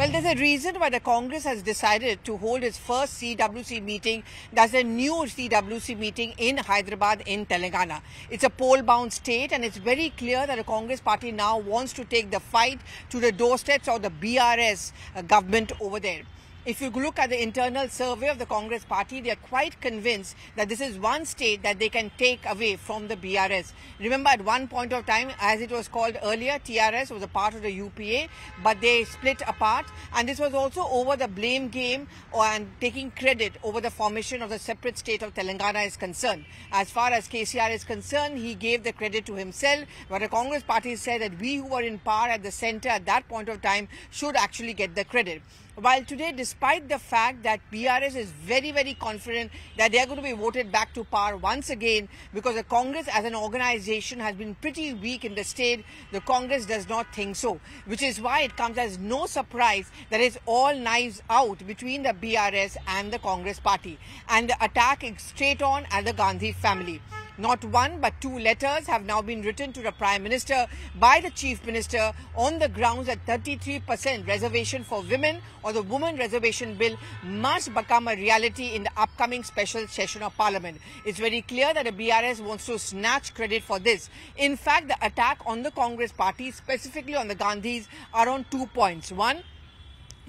Well, there's a reason why the Congress has decided to hold its first CWC meeting. That's a new CWC meeting in Hyderabad in Telangana. It's a poll-bound state, and it's very clear that the Congress party now wants to take the fight to the doorsteps of the BRS government over there. If you look at the internal survey of the Congress party, they are quite convinced that this is one state that they can take away from the BRS. Remember, at one point of time, as it was called earlier, TRS was a part of the UPA, but they split apart. And this was also over the blame game and taking credit over the formation of the separate state of Telangana is concerned. As far as KCR is concerned, he gave the credit to himself, but the Congress party said that we who were in power at the centre at that point of time should actually get the credit. While today, despite the fact that BRS is very, very confident that they are going to be voted back to power once again, because the Congress as an organisation has been pretty weak in the state, the Congress does not think so. Which is why it comes as no surprise that it's all knives out between the BRS and the Congress party. And the attack is straight on at the Gandhi family. Not one but two letters have now been written to the Prime Minister by the Chief Minister on the grounds that 33% reservation for women or the Women Reservation Bill must become a reality in the upcoming special session of Parliament. It's very clear that the BRS wants to snatch credit for this. In fact, the attack on the Congress party, specifically on the Gandhis, are on 2 points. One,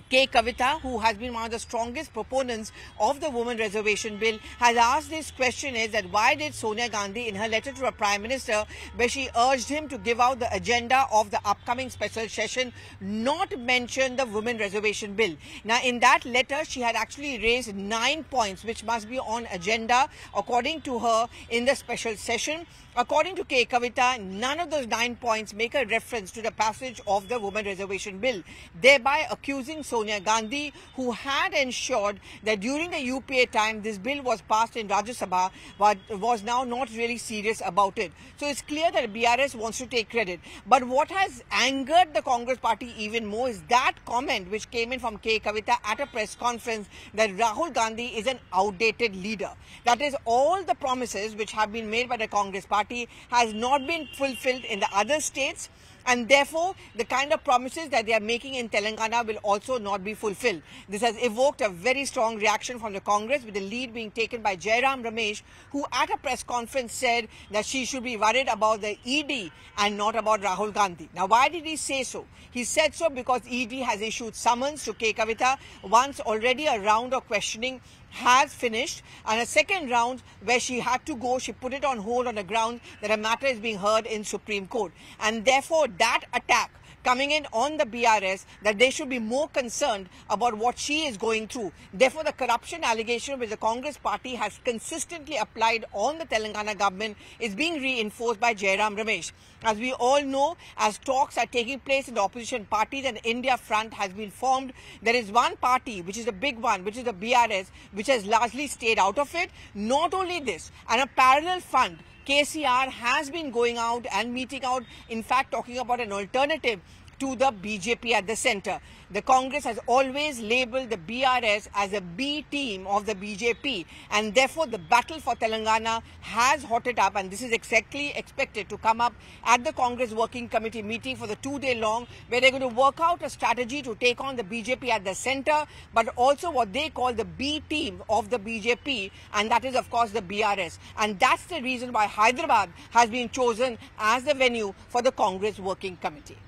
K. Kavitha, who has been one of the strongest proponents of the Women Reservation Bill, has asked this question is that why did Sonia Gandhi, in her letter to her Prime Minister, where she urged him to give out the agenda of the upcoming special session, not mention the Women Reservation Bill? Now, in that letter, she had actually raised 9 points, which must be on agenda, according to her, in the special session. According to K. Kavitha, none of those 9 points make a reference to the passage of the Women Reservation Bill, thereby accusing Sonia Gandhi, who had ensured that during the UPA time this bill was passed in Rajya Sabha, but was now not really serious about it. So it's clear that BRS wants to take credit. But what has angered the Congress party even more is that comment which came in from K. Kavitha at a press conference that Rahul Gandhi is an outdated leader. That is, all the promises which have been made by the Congress party has not been fulfilled in the other states. And therefore, the kind of promises that they are making in Telangana will also not be fulfilled. This has evoked a very strong reaction from the Congress, with the lead being taken by Jairam Ramesh, who at a press conference said that she should be worried about the ED and not about Rahul Gandhi. Now, why did he say so? He said so because ED has issued summons to K. Kavitha once already. A round of questioning has finished, and a second round where she had to go, she put it on hold on the ground that a matter is being heard in Supreme Court. And therefore, that attack coming in on the BRS, that they should be more concerned about what she is going through. Therefore, the corruption allegation which the Congress party has consistently applied on the Telangana government is being reinforced by Jairam Ramesh. As we all know, as talks are taking place in the opposition parties and India Front has been formed, there is one party, which is the big one, which is the BRS, which has largely stayed out of it. Not only this, and a parallel fund, KCR, has been going out and meeting out, in fact talking about an alternative to the BJP at the centre. The Congress has always labelled the BRS as a B team of the BJP, and therefore the battle for Telangana has hotted up, and this is exactly expected to come up at the Congress Working Committee meeting for the 2-day long, where they're going to work out a strategy to take on the BJP at the centre, but also what they call the B team of the BJP, and that is of course the BRS. And that's the reason why Hyderabad has been chosen as the venue for the Congress Working Committee.